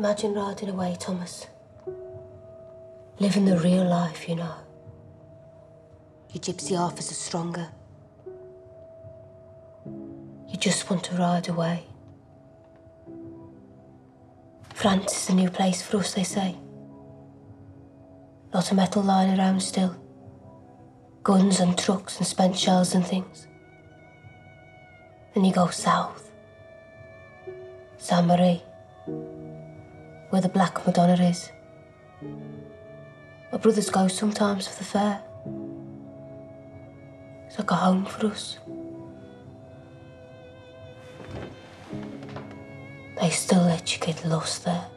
Imagine riding away, Thomas. Living the real life, you know. Your gypsy officers are stronger. You just want to ride away. France is a new place for us, they say. Lot of metal lying around still. Guns and trucks and spent shells and things. Then you go south. Saint Marie, where the Black Madonna is. My brothers go sometimes for the fair. It's like a home for us. They still let you get lost there.